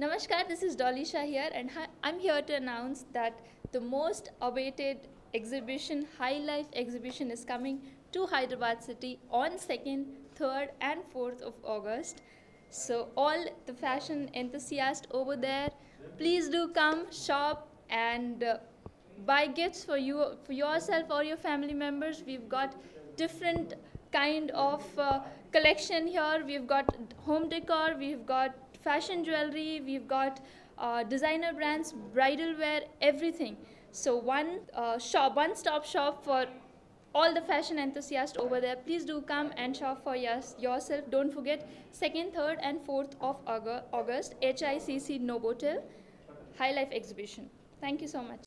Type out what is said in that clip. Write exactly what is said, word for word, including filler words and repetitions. Namaskar, this is Dollysha here, and I'm here to announce that the most awaited exhibition, Hi-Life Exhibition, is coming to Hyderabad city on second, third and fourth of August. So all the fashion enthusiasts over there, please do come, shop and uh, buy gifts for you, for yourself or your family members. We've got different kind of uh, collection here. We've got home decor, we've got fashion jewelry, we've got uh, designer brands, bridal wear, everything. So one uh, shop, one stop shop for all the fashion enthusiasts over there. Please do come and shop for yours, yourself. Don't forget second, third and fourth of August, H I C C Novotel, Hi-Life Exhibition. Thank you so much.